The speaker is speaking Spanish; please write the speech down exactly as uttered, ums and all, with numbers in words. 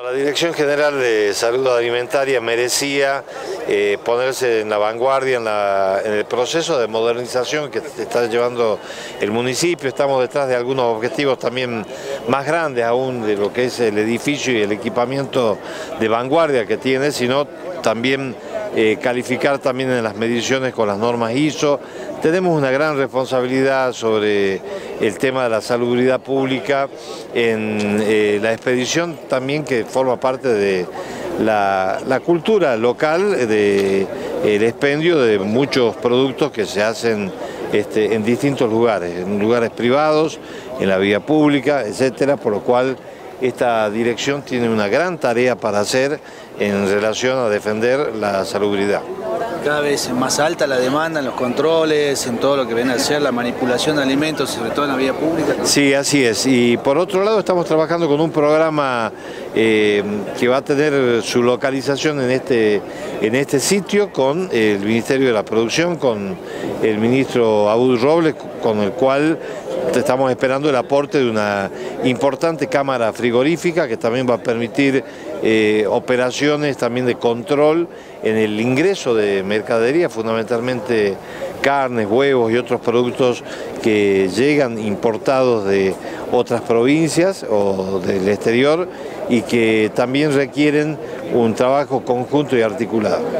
La Dirección General de Salud Alimentaria merecía eh, ponerse en la vanguardia en, la, en el proceso de modernización que está llevando el municipio. Estamos detrás de algunos objetivos también más grandes aún de lo que es el edificio y el equipamiento de vanguardia que tiene, sino también eh, calificar también en las mediciones con las normas I S O. Tenemos una gran responsabilidad sobre el tema de la salubridad pública en eh, la expedición también que forma parte de la, la cultura local de el expendio de muchos productos que se hacen este, en distintos lugares, en lugares privados, en la vía pública, etcétera, por lo cual esta dirección tiene una gran tarea para hacer en relación a defender la salubridad. Cada vez más alta la demanda en los controles, en todo lo que viene a ser la manipulación de alimentos, sobre todo en la vía pública. Sí, así es. Y por otro lado estamos trabajando con un programa eh, que va a tener su localización en este, en este sitio con el Ministerio de la Producción, con el ministro Abud Robles, con el cual estamos esperando el aporte de una importante cámara frigorífica que también va a permitir eh, operaciones también de control en el ingreso de mercadería, fundamentalmente carnes, huevos y otros productos que llegan importados de otras provincias o del exterior y que también requieren un trabajo conjunto y articulado.